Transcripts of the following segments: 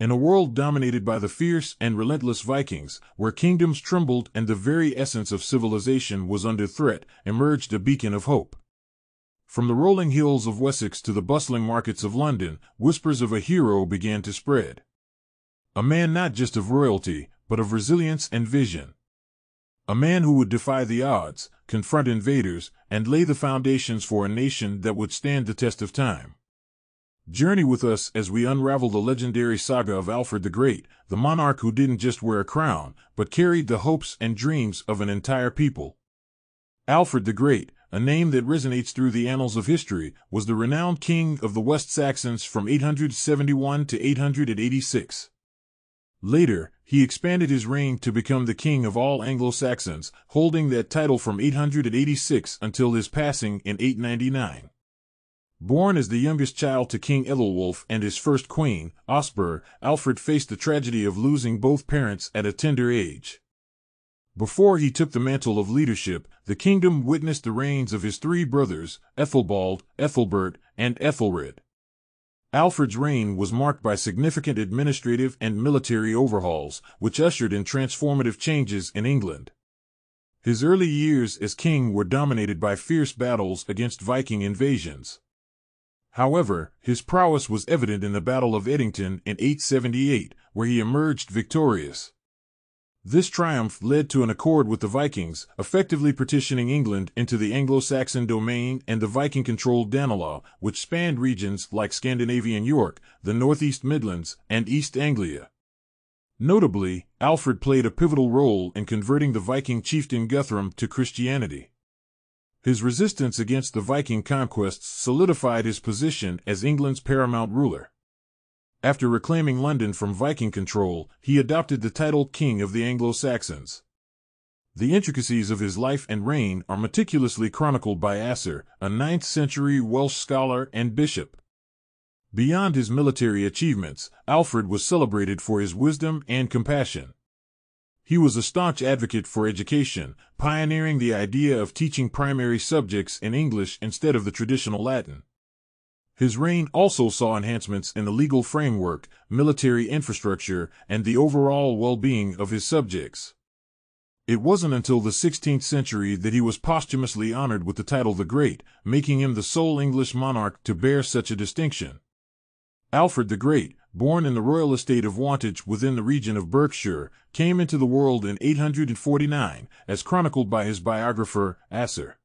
In a world dominated by the fierce and relentless Vikings, where kingdoms trembled and the very essence of civilization was under threat, emerged a beacon of hope. From the rolling hills of Wessex to the bustling markets of London, whispers of a hero began to spread. A man not just of royalty, but of resilience and vision. A man who would defy the odds, confront invaders, and lay the foundations for a nation that would stand the test of time. Journey with us as we unravel the legendary saga of Alfred the Great, the monarch who didn't just wear a crown, but carried the hopes and dreams of an entire people. Alfred the Great, a name that resonates through the annals of history, was the renowned king of the West Saxons from 871 to 886. Later, he expanded his reign to become the king of all Anglo-Saxons, holding that title from 886 until his passing in 899. Born as the youngest child to King Æthelwulf and his first queen, Osburh, Alfred faced the tragedy of losing both parents at a tender age. Before he took the mantle of leadership, the kingdom witnessed the reigns of his three brothers, Ethelbald, Ethelbert, and Ethelred. Alfred's reign was marked by significant administrative and military overhauls, which ushered in transformative changes in England. His early years as king were dominated by fierce battles against Viking invasions. However, his prowess was evident in the Battle of Edington in 878, where he emerged victorious. This triumph led to an accord with the Vikings, effectively partitioning England into the Anglo-Saxon domain and the Viking-controlled Danelaw, which spanned regions like Scandinavian York, the Northeast Midlands, and East Anglia. Notably, Alfred played a pivotal role in converting the Viking chieftain Guthrum to Christianity. His resistance against the Viking conquests solidified his position as England's paramount ruler. After reclaiming London from Viking control, he adopted the title King of the Anglo-Saxons. The intricacies of his life and reign are meticulously chronicled by Asser, a 9th-century Welsh scholar and bishop. Beyond his military achievements, Alfred was celebrated for his wisdom and compassion. He was a staunch advocate for education, pioneering the idea of teaching primary subjects in English instead of the traditional Latin. His reign also saw enhancements in the legal framework, military infrastructure, and the overall well-being of his subjects. It wasn't until the 16th century that he was posthumously honored with the title the Great, making him the sole English monarch to bear such a distinction. Alfred the Great, born in the royal estate of Wantage within the region of Berkshire, came into the world in 849, as chronicled by his biographer, Asser.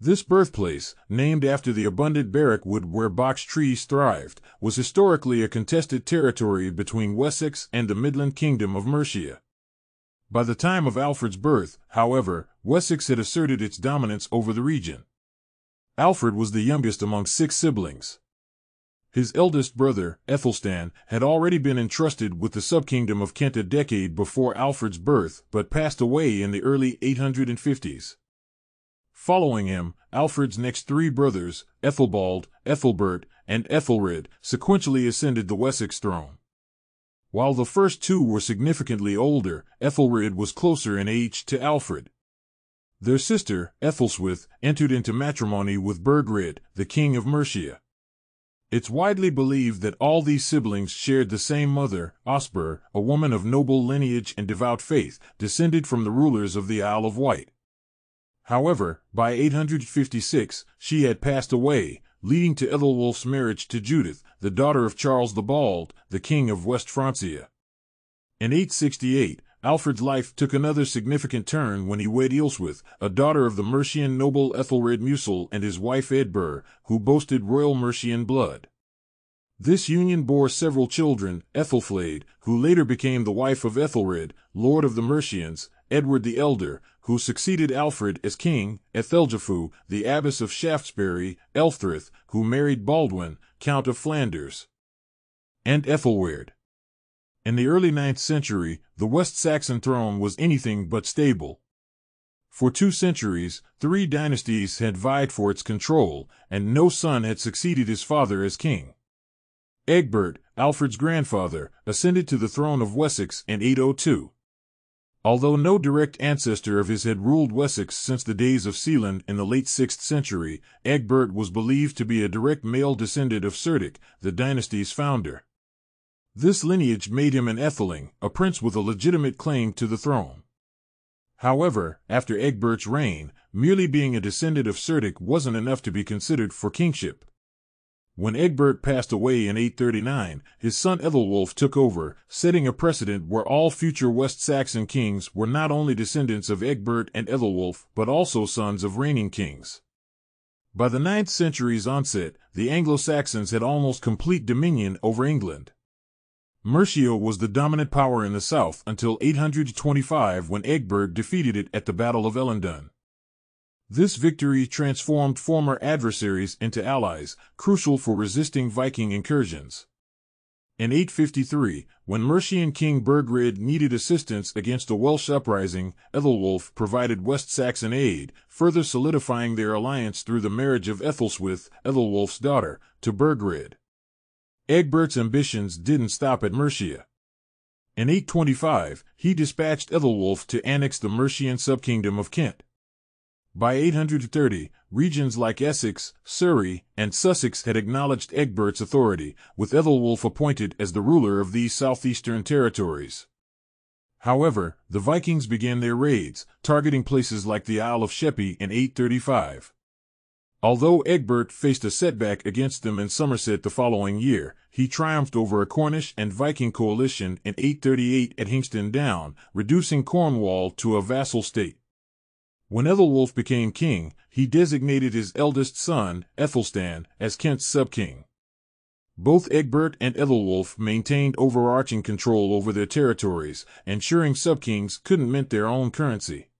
This birthplace, named after the abundant barrack wood where box trees thrived, was historically a contested territory between Wessex and the Midland Kingdom of Mercia. By the time of Alfred's birth, however, Wessex had asserted its dominance over the region. Alfred was the youngest among 6 siblings. His eldest brother, Ethelstan, had already been entrusted with the subkingdom of Kent a decade before Alfred's birth, but passed away in the early 850s. Following him, Alfred's next 3 brothers, Ethelbald, Ethelbert, and Ethelred, sequentially ascended the Wessex throne. While the first 2 were significantly older, Ethelred was closer in age to Alfred. Their sister, Etelswith, entered into matrimony with Burgred, the king of Mercia. It's widely believed that all these siblings shared the same mother, Osburh, a woman of noble lineage and devout faith, descended from the rulers of the Isle of Wight. However, by 856, she had passed away, leading to Æthelwulf's marriage to Judith, the daughter of Charles the Bald, the king of West Francia. In 868, Alfred's life took another significant turn when he wed Eelswith, a daughter of the Mercian noble Ethelred Musel and his wife Egbert, who boasted royal Mercian blood. This union bore several children, Ethelflade, who later became the wife of Ethelred, Lord of the Mercians, Edward the Elder, who succeeded Alfred as king, Ethelgifu, the abbess of Shaftesbury, Elfrith, who married Baldwin, Count of Flanders, and Ethelred. In the early 9th century, the West Saxon throne was anything but stable. For 2 centuries, 3 dynasties had vied for its control, and no son had succeeded his father as king. Egbert, Alfred's grandfather, ascended to the throne of Wessex in 802. Although no direct ancestor of his had ruled Wessex since the days of Celan in the late 6th century, Egbert was believed to be a direct male descendant of Cerdic, the dynasty's founder. This lineage made him an Ætheling, a prince with a legitimate claim to the throne. However, after Egbert's reign, merely being a descendant of Cerdic wasn't enough to be considered for kingship. When Egbert passed away in 839, his son Æthelwulf took over, setting a precedent where all future West Saxon kings were not only descendants of Egbert and Æthelwulf, but also sons of reigning kings. By the 9th century's onset, the Anglo-Saxons had almost complete dominion over England. Mercia was the dominant power in the south until 825, when Egbert defeated it at the Battle of Ellendun. This victory transformed former adversaries into allies, crucial for resisting Viking incursions. In 853, when Mercian King Burgred needed assistance against a Welsh uprising, Æthelwulf provided West Saxon aid, further solidifying their alliance through the marriage of Ethelswith, Æthelwulf's daughter, to Burgred. Egbert's ambitions didn't stop at Mercia. In 825, he dispatched Æthelwulf to annex the Mercian subkingdom of Kent. By 830, regions like Essex, Surrey, and Sussex had acknowledged Egbert's authority, with Æthelwulf appointed as the ruler of these southeastern territories. However, the Vikings began their raids, targeting places like the Isle of Sheppey in 835. Although Egbert faced a setback against them in Somerset the following year, he triumphed over a Cornish and Viking coalition in 838 at Hingston Down, reducing Cornwall to a vassal state. When Æthelwulf became king, he designated his eldest son, Ethelstan, as Kent's subking. Both Egbert and Æthelwulf maintained overarching control over their territories, ensuring subkings couldn't mint their own currency.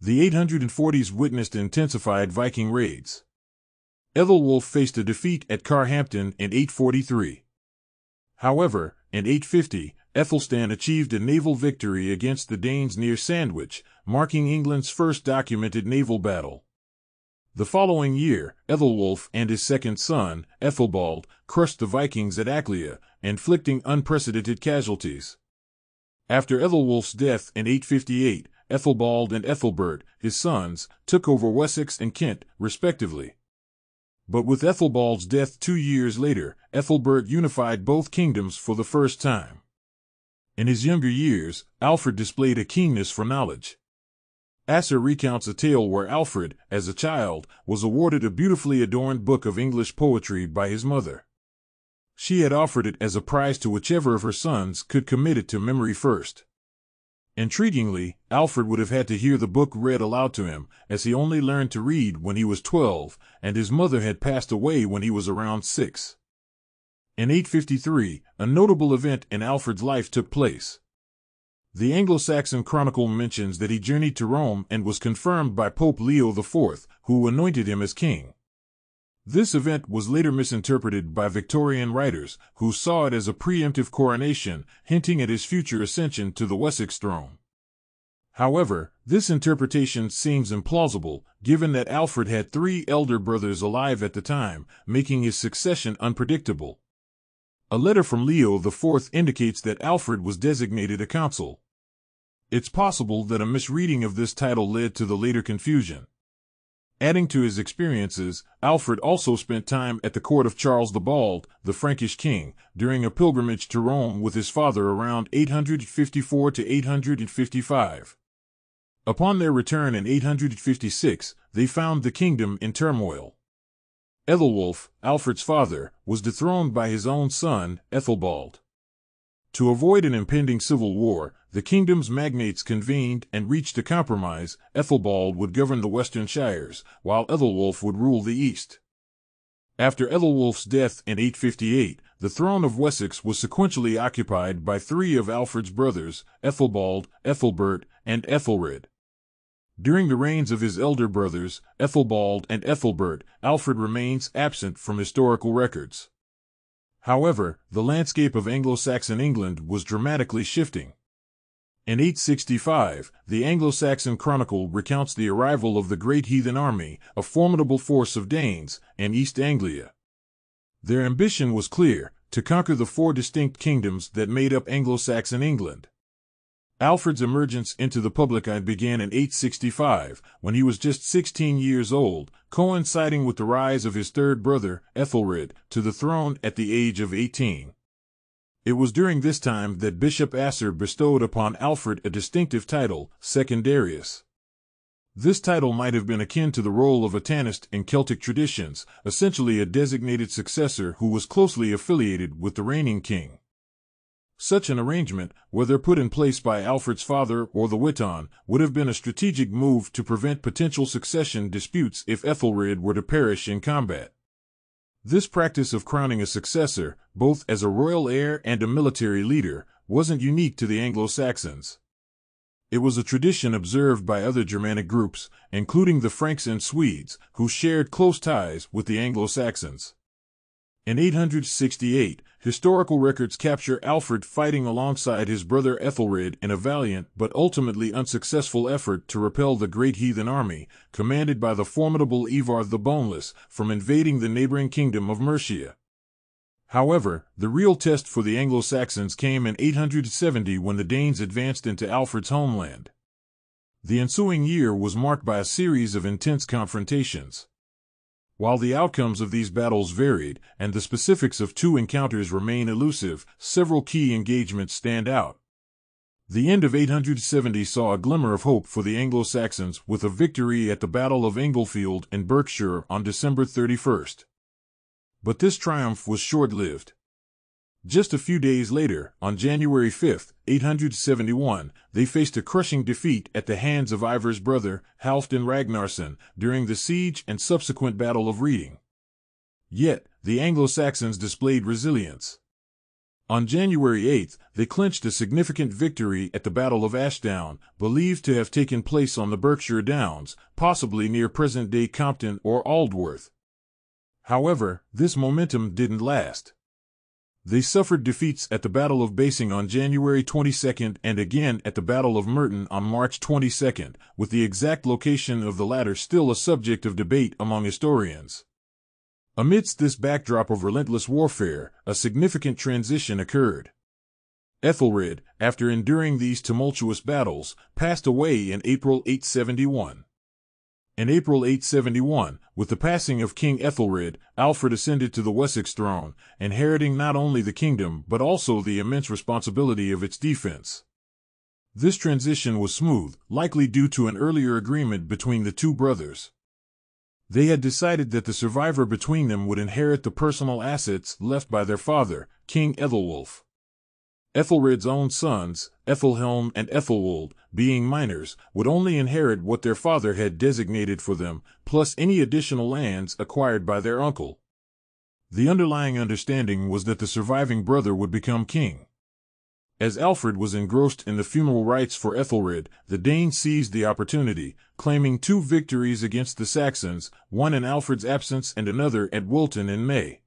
The 840s witnessed intensified Viking raids. Æthelwulf faced a defeat at Carhampton in 843. However, in 850, Æthelstan achieved a naval victory against the Danes near Sandwich, marking England's first documented naval battle. The following year, Æthelwulf and his second son, Ethelbald, crushed the Vikings at Aclia, inflicting unprecedented casualties. After Æthelwulf's death in 858, Ethelbald and Ethelbert, his sons, took over Wessex and Kent, respectively. But with Ethelbald's death 2 years later, Ethelbert unified both kingdoms for the first time. In his younger years, Alfred displayed a keenness for knowledge. Asser recounts a tale where Alfred, as a child, was awarded a beautifully adorned book of English poetry by his mother. She had offered it as a prize to whichever of her sons could commit it to memory first. Intriguingly, Alfred would have had to hear the book read aloud to him, as he only learned to read when he was 12, and his mother had passed away when he was around 6. In 853, a notable event in Alfred's life took place. The Anglo-Saxon Chronicle mentions that he journeyed to Rome and was confirmed by Pope Leo IV, who anointed him as king. This event was later misinterpreted by Victorian writers, who saw it as a preemptive coronation, hinting at his future ascension to the Wessex throne. However, this interpretation seems implausible, given that Alfred had 3 elder brothers alive at the time, making his succession unpredictable. A letter from Leo IV indicates that Alfred was designated a consul. It's possible that a misreading of this title led to the later confusion. Adding to his experiences, Alfred also spent time at the court of Charles the Bald, the Frankish king, during a pilgrimage to Rome with his father around 854 to 855. Upon their return in 856, they found the kingdom in turmoil. Æthelwulf, Alfred's father, was dethroned by his own son, Ethelbald. To avoid an impending civil war, the kingdom's magnates convened and reached a compromise. Ethelbald would govern the western shires, while Æthelwulf would rule the east. After Ethelwulf's death in 858, the throne of Wessex was sequentially occupied by 3 of Alfred's brothers, Ethelbald, Ethelbert, and Ethelred. During the reigns of his elder brothers, Ethelbald and Ethelbert, Alfred remains absent from historical records. However, the landscape of Anglo-Saxon England was dramatically shifting. In 865, the Anglo-Saxon Chronicle recounts the arrival of the Great Heathen Army, a formidable force of Danes, in East Anglia. Their ambition was clear: to conquer the 4 distinct kingdoms that made up Anglo-Saxon England. Alfred's emergence into the public eye began in 865, when he was just 16 years old, coinciding with the rise of his 3rd brother, Ethelred, to the throne at the age of 18. It was during this time that Bishop Asser bestowed upon Alfred a distinctive title, Secundarius. This title might have been akin to the role of a tanist in Celtic traditions, essentially a designated successor who was closely affiliated with the reigning king. Such an arrangement, whether put in place by Alfred's father or the Witan, would have been a strategic move to prevent potential succession disputes if Ethelred were to perish in combat. This practice of crowning a successor, both as a royal heir and a military leader, wasn't unique to the Anglo-Saxons. It was a tradition observed by other Germanic groups, including the Franks and Swedes, who shared close ties with the Anglo-Saxons. In 868, historical records capture Alfred fighting alongside his brother Ethelred in a valiant but ultimately unsuccessful effort to repel the great heathen army, commanded by the formidable Eadbert the Boneless, from invading the neighboring kingdom of Mercia. However, the real test for the Anglo-Saxons came in 870 when the Danes advanced into Alfred's homeland. The ensuing year was marked by a series of intense confrontations. While the outcomes of these battles varied, and the specifics of two encounters remain elusive, several key engagements stand out. The end of 870 saw a glimmer of hope for the Anglo-Saxons with a victory at the Battle of Englefield in Berkshire on December 31st. But this triumph was short-lived. Just a few days later, on January 5, 871, they faced a crushing defeat at the hands of Ivar's brother, Halfdan Ragnarsson, during the siege and subsequent Battle of Reading. Yet, the Anglo-Saxons displayed resilience. On January 8, they clinched a significant victory at the Battle of Ashdown, believed to have taken place on the Berkshire Downs, possibly near present-day Compton or Aldworth. However, this momentum didn't last. They suffered defeats at the Battle of Basing on January 22nd and again at the Battle of Merton on March 22nd, with the exact location of the latter still a subject of debate among historians. Amidst this backdrop of relentless warfare, a significant transition occurred. Ethelred, after enduring these tumultuous battles, passed away in April 871. In April 871, with the passing of King Ethelred, Alfred ascended to the Wessex throne, inheriting not only the kingdom but also the immense responsibility of its defense. This transition was smooth, likely due to an earlier agreement between the two brothers. They had decided that the survivor between them would inherit the personal assets left by their father, King Æthelwulf. Ethelred's own sons, Ethelhelm and Ethelwold, being minors, would only inherit what their father had designated for them, plus any additional lands acquired by their uncle. The underlying understanding was that the surviving brother would become king. As Alfred was engrossed in the funeral rites for Ethelred, the Danes seized the opportunity, claiming two victories against the Saxons, one in Alfred's absence and another at Wilton in May.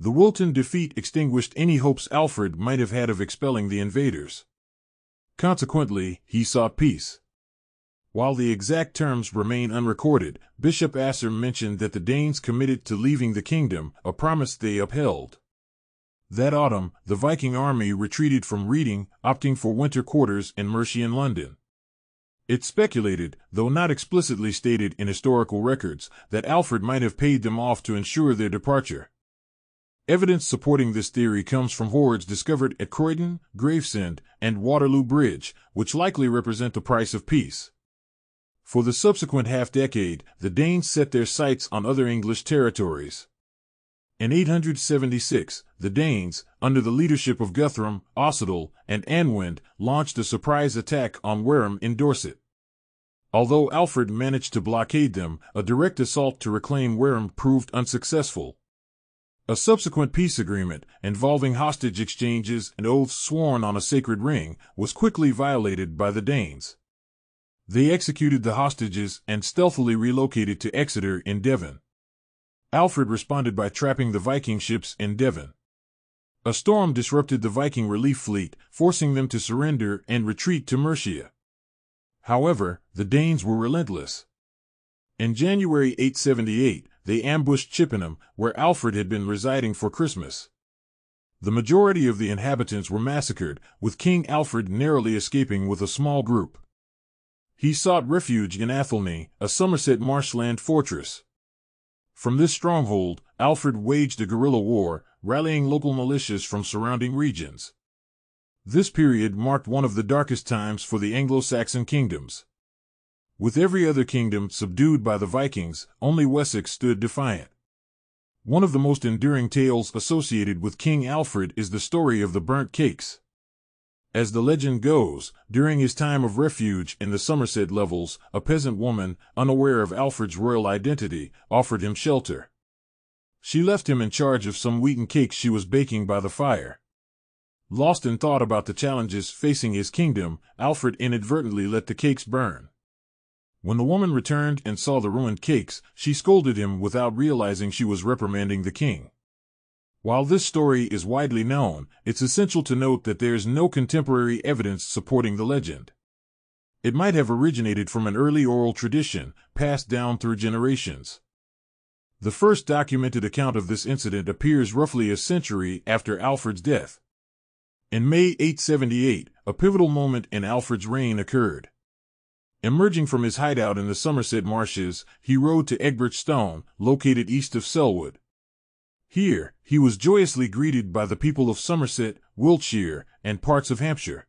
The Wilton defeat extinguished any hopes Alfred might have had of expelling the invaders. Consequently, he sought peace. While the exact terms remain unrecorded, Bishop Asser mentioned that the Danes committed to leaving the kingdom, a promise they upheld. That autumn, the Viking army retreated from Reading, opting for winter quarters in Mercian London. It's speculated, though not explicitly stated in historical records, that Alfred might have paid them off to ensure their departure. Evidence supporting this theory comes from hoards discovered at Croydon, Gravesend, and Waterloo Bridge, which likely represent the price of peace. For the subsequent half-decade, the Danes set their sights on other English territories. In 876, the Danes, under the leadership of Guthrum, Ossidel, and Anwind, launched a surprise attack on Wareham in Dorset. Although Alfred managed to blockade them, a direct assault to reclaim Wareham proved unsuccessful. A subsequent peace agreement, involving hostage exchanges and oaths sworn on a sacred ring, was quickly violated by the Danes. They executed the hostages and stealthily relocated to Exeter in Devon. Alfred responded by trapping the Viking ships in Devon. A storm disrupted the Viking relief fleet, forcing them to surrender and retreat to Mercia. However, the Danes were relentless. In January 878, they ambushed Chippenham, where Alfred had been residing for Christmas. The majority of the inhabitants were massacred, with King Alfred narrowly escaping with a small group. He sought refuge in Athelney, a Somerset marshland fortress. From this stronghold, Alfred waged a guerrilla war, rallying local militias from surrounding regions. This period marked one of the darkest times for the Anglo-Saxon kingdoms. With every other kingdom subdued by the Vikings, only Wessex stood defiant. One of the most enduring tales associated with King Alfred is the story of the burnt cakes. As the legend goes, during his time of refuge in the Somerset levels, a peasant woman, unaware of Alfred's royal identity, offered him shelter. She left him in charge of some wheaten cakes she was baking by the fire. Lost in thought about the challenges facing his kingdom, Alfred inadvertently let the cakes burn. When the woman returned and saw the ruined cakes, she scolded him without realizing she was reprimanding the king. While this story is widely known, it's essential to note that there is no contemporary evidence supporting the legend. It might have originated from an early oral tradition, passed down through generations. The first documented account of this incident appears roughly a century after Alfred's death. In May 878, a pivotal moment in Alfred's reign occurred. Emerging from his hideout in the Somerset marshes, he rode to Egbert's stone, located east of Selwood. Here, he was joyously greeted by the people of Somerset, Wiltshire, and parts of Hampshire.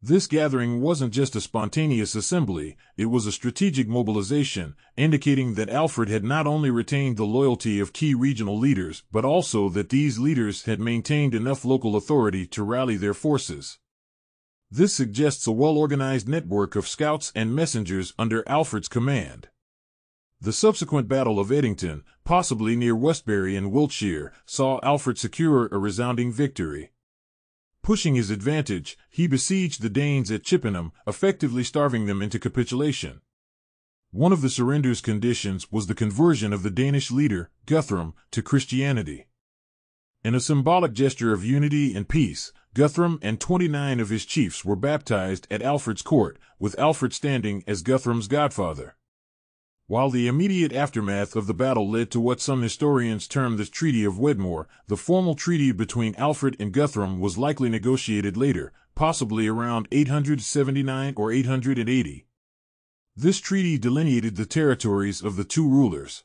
This gathering wasn't just a spontaneous assembly, it was a strategic mobilization, indicating that Alfred had not only retained the loyalty of key regional leaders, but also that these leaders had maintained enough local authority to rally their forces. This suggests a well-organized network of scouts and messengers under Alfred's command. The subsequent Battle of Edington, possibly near Westbury in Wiltshire, saw Alfred secure a resounding victory. Pushing his advantage, he besieged the Danes at Chippenham, effectively starving them into capitulation. One of the surrender's conditions was the conversion of the Danish leader, Guthrum, to Christianity. In a symbolic gesture of unity and peace, Guthrum and 29 of his chiefs were baptized at Alfred's court, with Alfred standing as Guthrum's godfather. While the immediate aftermath of the battle led to what some historians term the Treaty of Wedmore, the formal treaty between Alfred and Guthrum was likely negotiated later, possibly around 879 or 880. This treaty delineated the territories of the two rulers.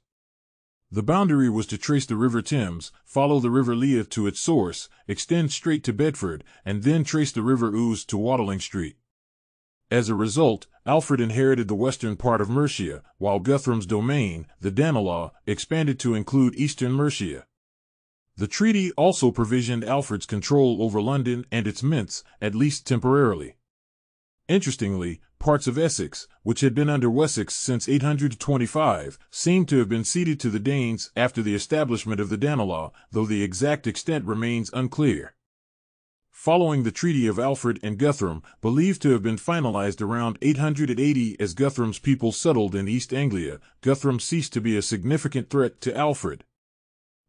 The boundary was to trace the River Thames, follow the River Lea to its source, extend straight to Bedford, and then trace the River Ouse to Watling Street. As a result, Alfred inherited the western part of Mercia, while Guthrum's domain, the Danelaw, expanded to include eastern Mercia. The treaty also provisioned Alfred's control over London and its mints, at least temporarily. Interestingly, parts of Essex, which had been under Wessex since 825, seem to have been ceded to the Danes after the establishment of the Danelaw, though the exact extent remains unclear. Following the Treaty of Alfred and Guthrum, believed to have been finalized around 880 as Guthrum's people settled in East Anglia, Guthrum ceased to be a significant threat to Alfred.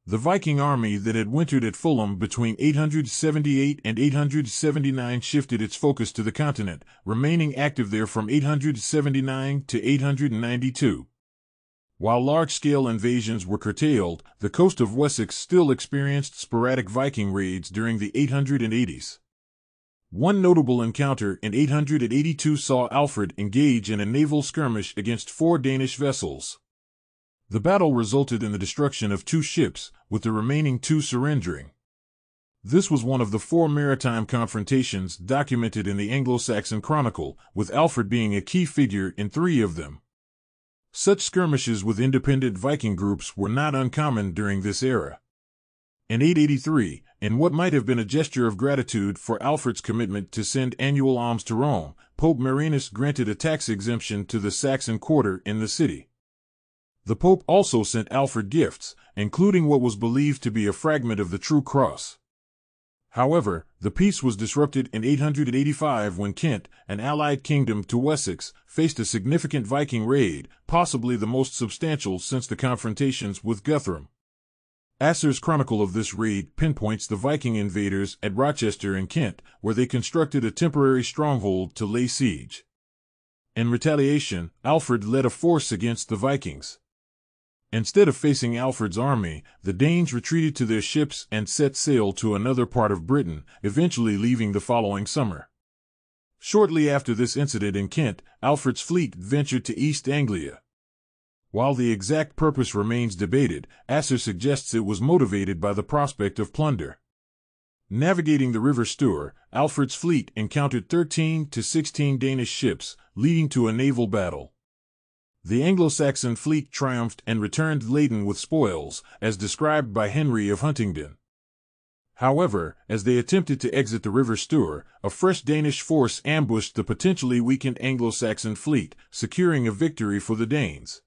The Viking army that had wintered at Fulham between 878 and 879 shifted its focus to the continent, remaining active there from 879 to 892. While large-scale invasions were curtailed, the coast of Wessex still experienced sporadic Viking raids during the 880s. One notable encounter in 882 saw Alfred engage in a naval skirmish against 4 Danish vessels. The battle resulted in the destruction of 2 ships, with the remaining 2 surrendering. This was one of the 4 maritime confrontations documented in the Anglo-Saxon Chronicle, with Alfred being a key figure in 3 of them. Such skirmishes with independent Viking groups were not uncommon during this era. In 883, in what might have been a gesture of gratitude for Alfred's commitment to send annual alms to Rome, Pope Marinus granted a tax exemption to the Saxon quarter in the city. The Pope also sent Alfred gifts, including what was believed to be a fragment of the True Cross. However, the peace was disrupted in 885 when Kent, an allied kingdom to Wessex, faced a significant Viking raid, possibly the most substantial since the confrontations with Guthrum. Asser's chronicle of this raid pinpoints the Viking invaders at Rochester in Kent, where they constructed a temporary stronghold to lay siege. In retaliation, Alfred led a force against the Vikings. Instead of facing Alfred's army, the Danes retreated to their ships and set sail to another part of Britain, eventually leaving the following summer. Shortly after this incident in Kent, Alfred's fleet ventured to East Anglia. While the exact purpose remains debated, Asser suggests it was motivated by the prospect of plunder. Navigating the river Stour, Alfred's fleet encountered 13 to 16 Danish ships, leading to a naval battle. The Anglo-Saxon fleet triumphed and returned laden with spoils, as described by Henry of Huntingdon. However, as they attempted to exit the river Stour, a fresh Danish force ambushed the potentially weakened Anglo-Saxon fleet, securing a victory for the Danes.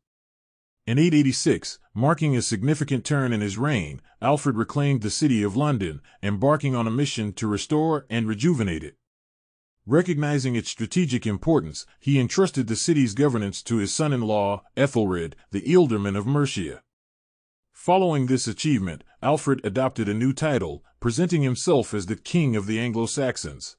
In 886, marking a significant turn in his reign, Alfred reclaimed the city of London, embarking on a mission to restore and rejuvenate it. Recognizing its strategic importance, he entrusted the city's governance to his son-in-law, Ethelred, the ealdorman of Mercia. Following this achievement, Alfred adopted a new title, presenting himself as the King of the Anglo-Saxons.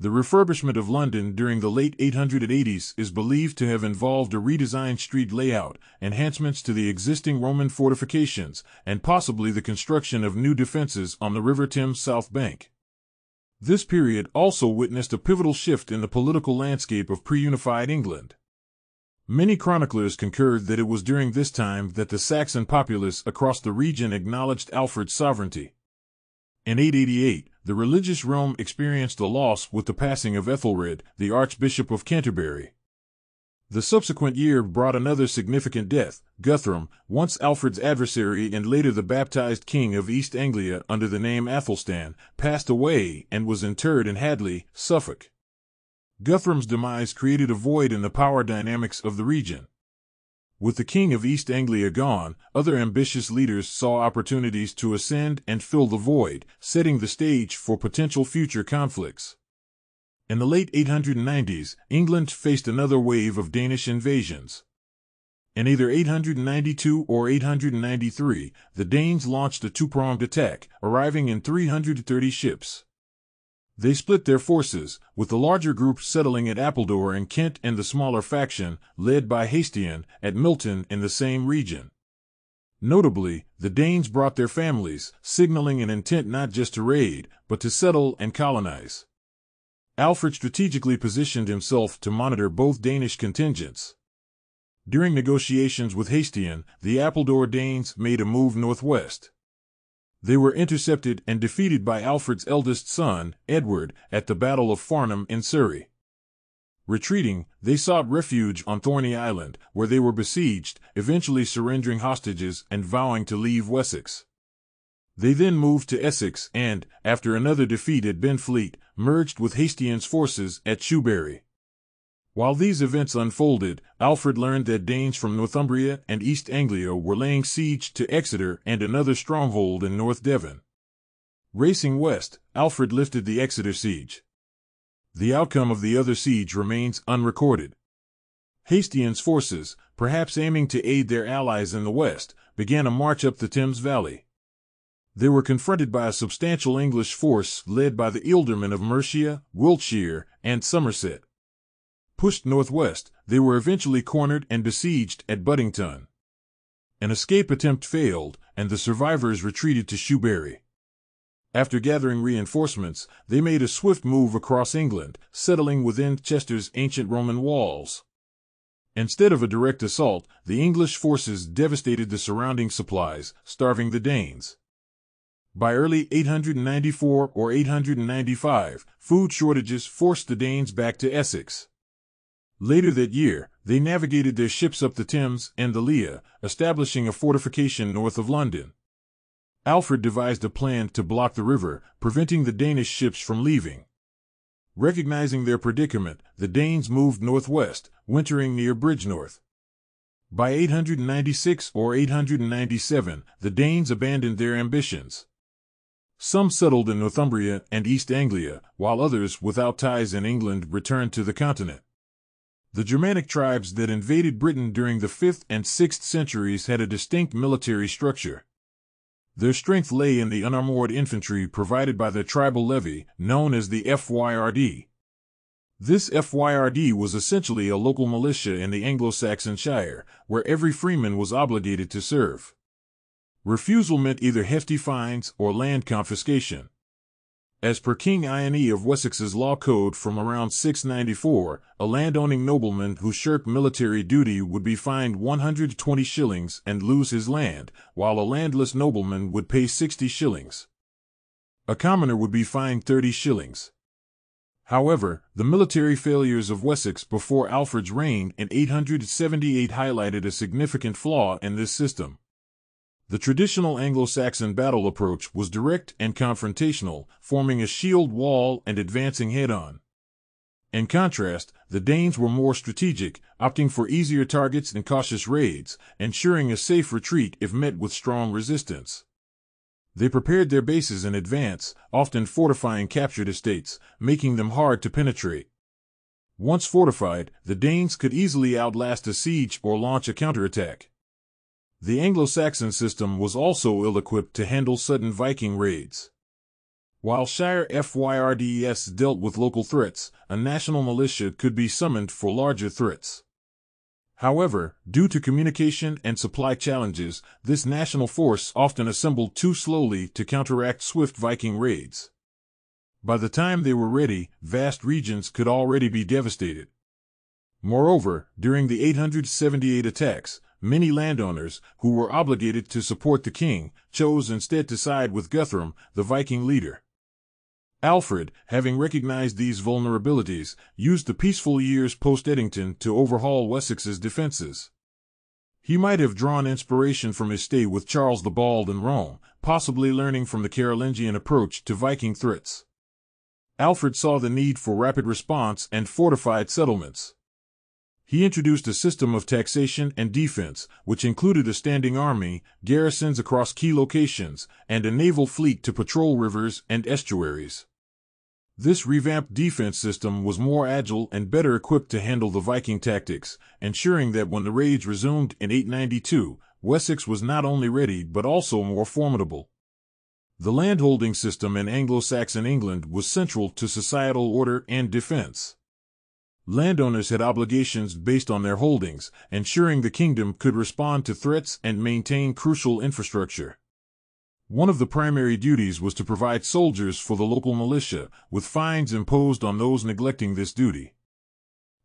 The refurbishment of London during the late 880s is believed to have involved a redesigned street layout, enhancements to the existing Roman fortifications, and possibly the construction of new defenses on the River Thames south bank. This period also witnessed a pivotal shift in the political landscape of pre-unified England. Many chroniclers concurred that it was during this time that the Saxon populace across the region acknowledged Alfred's sovereignty. In 888, the religious Rome experienced a loss with the passing of Ethelred, the Archbishop of Canterbury. The subsequent year brought another significant death, Guthrum, once Alfred's adversary and later the baptized king of East Anglia under the name Æthelstan, passed away and was interred in Hadley, Suffolk. Guthrum's demise created a void in the power dynamics of the region. With the king of East Anglia gone, other ambitious leaders saw opportunities to ascend and fill the void, setting the stage for potential future conflicts. In the late 890s, England faced another wave of Danish invasions. In either 892 or 893, the Danes launched a two-pronged attack, arriving in 330 ships. They split their forces, with the larger group settling at Appledore in Kent and the smaller faction, led by Hæsten, at Milton in the same region. Notably, the Danes brought their families, signaling an intent not just to raid, but to settle and colonize. Alfred strategically positioned himself to monitor both Danish contingents. During negotiations with Hæsten, the Appledore Danes made a move northwest. They were intercepted and defeated by Alfred's eldest son, Edward, at the Battle of Farnham in Surrey. Retreating, they sought refuge on Thorny Island, where they were besieged, eventually surrendering hostages and vowing to leave Wessex. They then moved to Essex and, after another defeat at Benfleet, merged with Hæsten's forces at Shoebury. While these events unfolded, Alfred learned that Danes from Northumbria and East Anglia were laying siege to Exeter and another stronghold in North Devon. Racing west, Alfred lifted the Exeter siege. The outcome of the other siege remains unrecorded. Hæsten's forces, perhaps aiming to aid their allies in the west, began a march up the Thames Valley. They were confronted by a substantial English force led by the ealdormen of Mercia, Wiltshire, and Somerset. Pushed northwest, they were eventually cornered and besieged at Buddington. An escape attempt failed, and the survivors retreated to Shoebury. After gathering reinforcements, they made a swift move across England, settling within Chester's ancient Roman walls. Instead of a direct assault, the English forces devastated the surrounding supplies, starving the Danes. By early 894 or 895, food shortages forced the Danes back to Essex. Later that year, they navigated their ships up the Thames and the Lea, establishing a fortification north of London. Alfred devised a plan to block the river, preventing the Danish ships from leaving. Recognizing their predicament, the Danes moved northwest, wintering near Bridgnorth. By 896 or 897, the Danes abandoned their ambitions. Some settled in Northumbria and East Anglia, while others, without ties in England, returned to the continent. The Germanic tribes that invaded Britain during the 5th and 6th centuries had a distinct military structure. Their strength lay in the unarmored infantry provided by their tribal levy, known as the FYRD. This FYRD was essentially a local militia in the Anglo-Saxon shire, where every freeman was obligated to serve. Refusal meant either hefty fines or land confiscation. As per King Ione of Wessex's law code from around 694, a landowning nobleman who shirked military duty would be fined 120 shillings and lose his land, while a landless nobleman would pay 60 shillings. A commoner would be fined 30 shillings. However, the military failures of Wessex before Alfred's reign in 878 highlighted a significant flaw in this system. The traditional Anglo-Saxon battle approach was direct and confrontational, forming a shield wall and advancing head-on. In contrast, the Danes were more strategic, opting for easier targets and cautious raids, ensuring a safe retreat if met with strong resistance. They prepared their bases in advance, often fortifying captured estates, making them hard to penetrate. Once fortified, the Danes could easily outlast a siege or launch a counterattack. The Anglo-Saxon system was also ill-equipped to handle sudden Viking raids. While Shire Fyrds dealt with local threats, a national militia could be summoned for larger threats. However, due to communication and supply challenges, this national force often assembled too slowly to counteract swift Viking raids. By the time they were ready, vast regions could already be devastated. Moreover, during the 878 attacks, many landowners, who were obligated to support the king, chose instead to side with Guthrum, the Viking leader. Alfred, having recognized these vulnerabilities, used the peaceful years post-Edington to overhaul Wessex's defenses. He might have drawn inspiration from his stay with Charles the Bald in Rome, possibly learning from the Carolingian approach to Viking threats. Alfred saw the need for rapid response and fortified settlements. He introduced a system of taxation and defense, which included a standing army, garrisons across key locations, and a naval fleet to patrol rivers and estuaries. This revamped defense system was more agile and better equipped to handle the Viking tactics, ensuring that when the raids resumed in 892, Wessex was not only ready but also more formidable. The landholding system in Anglo-Saxon England was central to societal order and defense. Landowners had obligations based on their holdings, ensuring the kingdom could respond to threats and maintain crucial infrastructure. One of the primary duties was to provide soldiers for the local militia, with fines imposed on those neglecting this duty.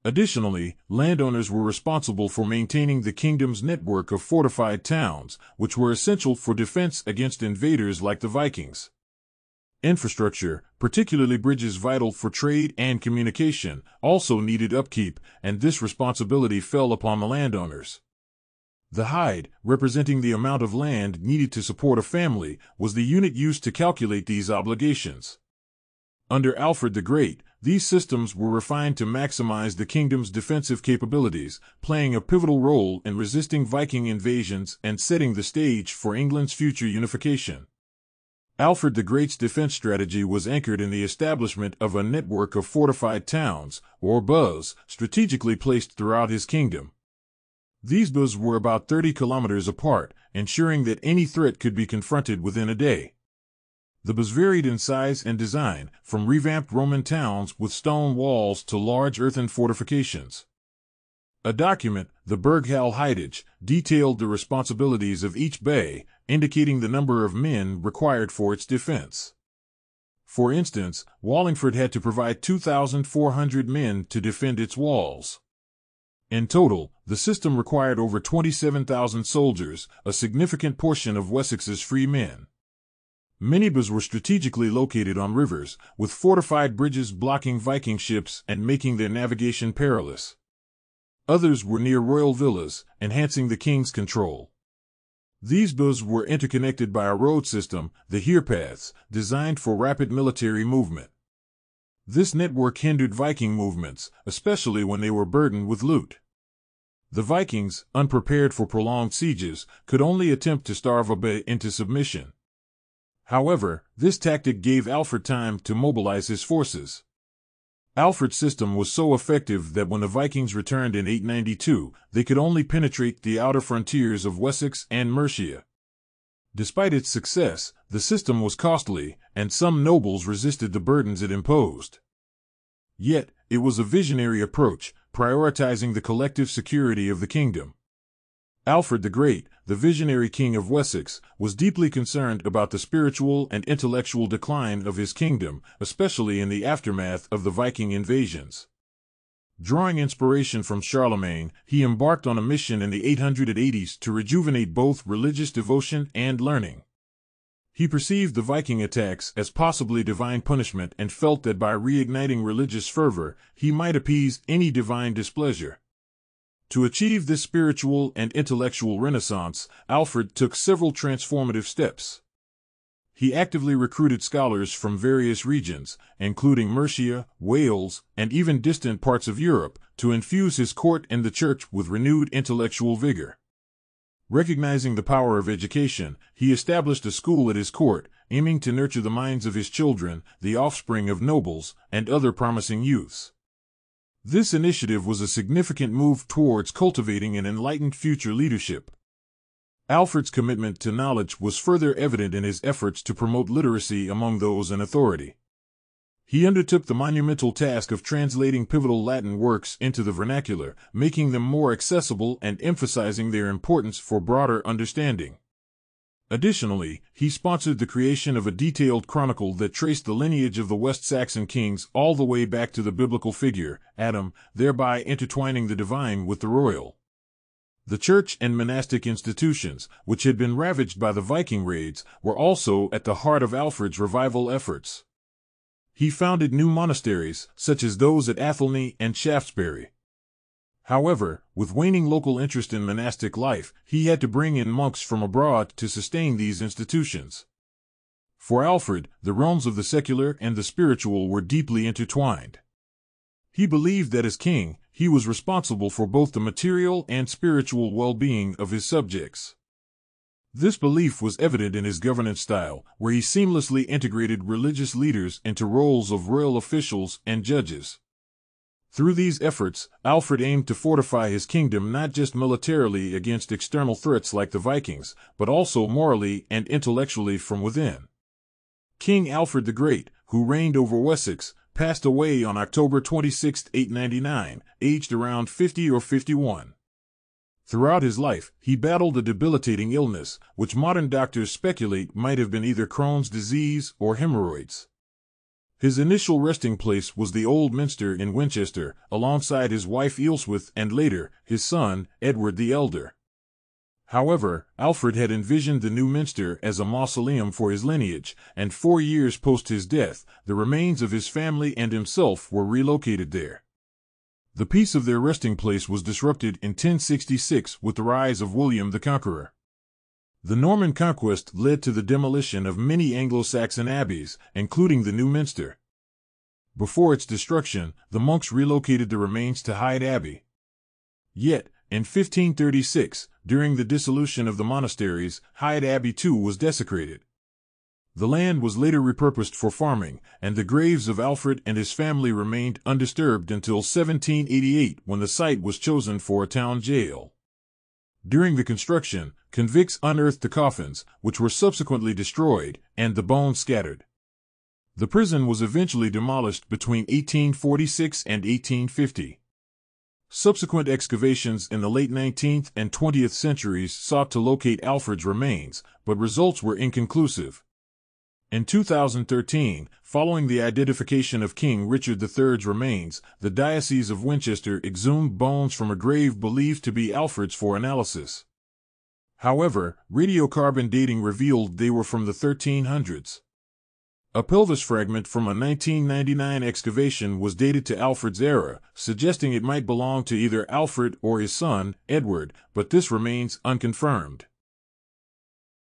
Additionally, landowners were responsible for maintaining the kingdom's network of fortified towns, which were essential for defense against invaders like the Vikings. Infrastructure, particularly bridges vital for trade and communication, also needed upkeep, and this responsibility fell upon the landowners. The hide, representing the amount of land needed to support a family, was the unit used to calculate these obligations. Under Alfred the Great, these systems were refined to maximize the kingdom's defensive capabilities, playing a pivotal role in resisting Viking invasions and setting the stage for England's future unification. Alfred the Great's defense strategy was anchored in the establishment of a network of fortified towns, or burhs, strategically placed throughout his kingdom. These burhs were about 30 kilometers apart, ensuring that any threat could be confronted within a day. The burhs varied in size and design, from revamped Roman towns with stone walls to large earthen fortifications. A document, the Burghalhidage, detailed the responsibilities of each burh, indicating the number of men required for its defense. For instance, Wallingford had to provide 2,400 men to defend its walls. In total, the system required over 27,000 soldiers, a significant portion of Wessex's free men. Many burhs were strategically located on rivers, with fortified bridges blocking Viking ships and making their navigation perilous. Others were near royal villas, enhancing the king's control. These burhs were interconnected by a road system, the herepaths, designed for rapid military movement. This network hindered Viking movements, especially when they were burdened with loot. The Vikings, unprepared for prolonged sieges, could only attempt to starve a burh into submission. However, this tactic gave Alfred time to mobilize his forces. Alfred's system was so effective that when the Vikings returned in 892, they could only penetrate the outer frontiers of Wessex and Mercia. Despite its success, the system was costly, and some nobles resisted the burdens it imposed. Yet, it was a visionary approach, prioritizing the collective security of the kingdom. Alfred the Great, the visionary king of Wessex, was deeply concerned about the spiritual and intellectual decline of his kingdom, especially in the aftermath of the Viking invasions. Drawing inspiration from Charlemagne, he embarked on a mission in the 880s to rejuvenate both religious devotion and learning. He perceived the Viking attacks as possibly divine punishment and felt that by reigniting religious fervor, he might appease any divine displeasure. To achieve this spiritual and intellectual renaissance, Alfred took several transformative steps. He actively recruited scholars from various regions, including Mercia, Wales, and even distant parts of Europe, to infuse his court and the church with renewed intellectual vigor. Recognizing the power of education, he established a school at his court, aiming to nurture the minds of his children, the offspring of nobles, and other promising youths. This initiative was a significant move towards cultivating an enlightened future leadership. Alfred's commitment to knowledge was further evident in his efforts to promote literacy among those in authority. He undertook the monumental task of translating pivotal Latin works into the vernacular, making them more accessible and emphasizing their importance for broader understanding. Additionally, he sponsored the creation of a detailed chronicle that traced the lineage of the West Saxon kings all the way back to the biblical figure, Adam, thereby intertwining the divine with the royal. The church and monastic institutions, which had been ravaged by the Viking raids, were also at the heart of Alfred's revival efforts. He founded new monasteries, such as those at Athelney and Shaftesbury. However, with waning local interest in monastic life, he had to bring in monks from abroad to sustain these institutions. For Alfred, the realms of the secular and the spiritual were deeply intertwined. He believed that as king, he was responsible for both the material and spiritual well-being of his subjects. This belief was evident in his governance style, where he seamlessly integrated religious leaders into roles of royal officials and judges. Through these efforts, Alfred aimed to fortify his kingdom not just militarily against external threats like the Vikings, but also morally and intellectually from within. King Alfred the Great, who reigned over Wessex, passed away on October 26, 899, aged around 50 or 51. Throughout his life, he battled a debilitating illness, which modern doctors speculate might have been either Crohn's disease or hemorrhoids. His initial resting place was the Old Minster in Winchester, alongside his wife Eelswith and later, his son, Edward the Elder. However, Alfred had envisioned the new minster as a mausoleum for his lineage, and 4 years post his death, the remains of his family and himself were relocated there. The peace of their resting place was disrupted in 1066 with the rise of William the Conqueror. The Norman conquest led to the demolition of many Anglo-Saxon abbeys, including the new minster. Before its destruction, the monks relocated the remains to Hyde Abbey. Yet, in 1536, during the dissolution of the monasteries, Hyde Abbey too was desecrated. The land was later repurposed for farming, and the graves of Alfred and his family remained undisturbed until 1788, when the site was chosen for a town jail. During the construction, convicts unearthed the coffins, which were subsequently destroyed, and the bones scattered. The prison was eventually demolished between 1846 and 1850. Subsequent excavations in the late 19th and 20th centuries sought to locate Alfred's remains, but results were inconclusive. In 2013, following the identification of King Richard III's remains, the Diocese of Winchester exhumed bones from a grave believed to be Alfred's for analysis. However, radiocarbon dating revealed they were from the 1300s. A pelvis fragment from a 1999 excavation was dated to Alfred's era, suggesting it might belong to either Alfred or his son, Edward, but this remains unconfirmed.